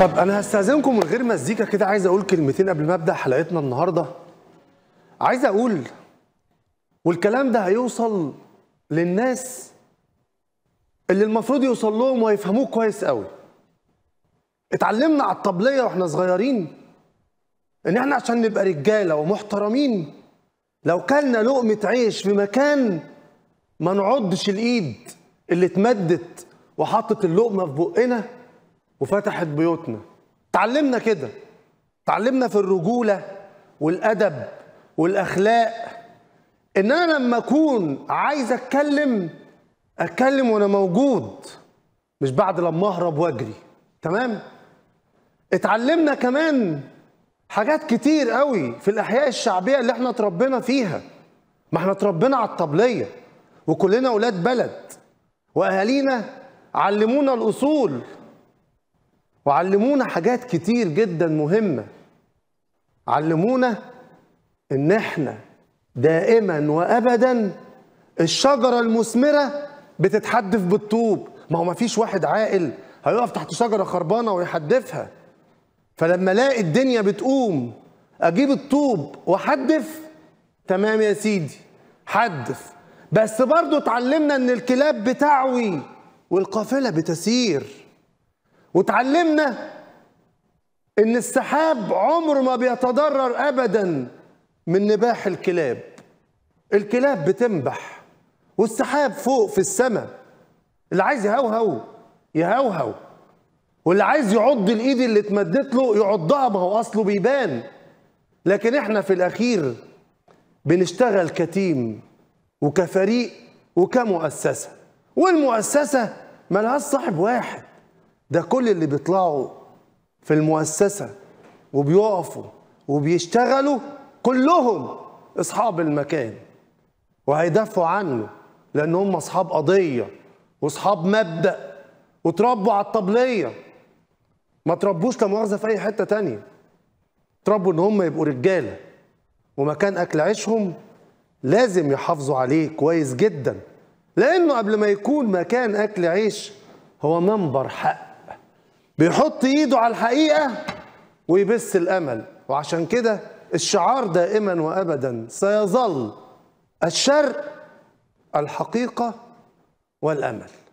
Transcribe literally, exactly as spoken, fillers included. طب انا هستاذنكم من غير مزيكا كده، عايز اقول كلمتين قبل ما ابدا حلقتنا النهارده. عايز اقول والكلام ده هيوصل للناس اللي المفروض يوصل لهم ويفهموه كويس قوي. اتعلمنا على الطبليه واحنا صغيرين ان احنا عشان نبقى رجاله ومحترمين لو كلنا لقمه عيش في مكان ما نعضش الايد اللي اتمدت وحطت اللقمه في بقنا وفتحت بيوتنا. اتعلمنا كده، اتعلمنا في الرجوله والادب والاخلاق ان انا لما اكون عايز اتكلم اتكلم وانا موجود، مش بعد لما اهرب واجري. تمام؟ اتعلمنا كمان حاجات كتير قوي في الاحياء الشعبيه اللي احنا اتربينا فيها. ما احنا اتربينا على الطبليه وكلنا اولاد بلد، واهالينا علمونا الاصول وعلمونا حاجات كتير جدا مهمه. علمونا ان احنا دائما وابدا الشجره المثمره بتتحدف بالطوب. ما هو ما فيش واحد عاقل هيقف تحت شجره خربانه ويحدفها. فلما الاقي الدنيا بتقوم اجيب الطوب واحدف، تمام يا سيدي حدف. بس برضه اتعلمنا ان الكلاب بتعوي والقافله بتسير، واتعلمنا ان السحاب عمره ما بيتضرر ابدا من نباح الكلاب. الكلاب بتنبح والسحاب فوق في السماء، اللي عايز يهوهو يهوهو، واللي عايز يعض الايد اللي اتمدت له يعضها، ما هو اصله بيبان. لكن احنا في الاخير بنشتغل كتيم وكفريق وكمؤسسه، والمؤسسه مالهاش صاحب واحد. ده كل اللي بيطلعوا في المؤسسه وبيقفوا وبيشتغلوا كلهم اصحاب المكان، وهيدافعوا عنه لان هم اصحاب قضيه واصحاب مبدا وتربوا على الطبليه. ما تربوش لا مؤاخذه في اي حته تانيه، تربوا ان هم يبقوا رجاله، ومكان اكل عيشهم لازم يحافظوا عليه كويس جدا، لانه قبل ما يكون مكان اكل عيش هو منبر حق بيحط ايده على الحقيقه ويبث الامل. وعشان كده الشعار دائما وابدا سيظل الشرق الحقيقه والامل.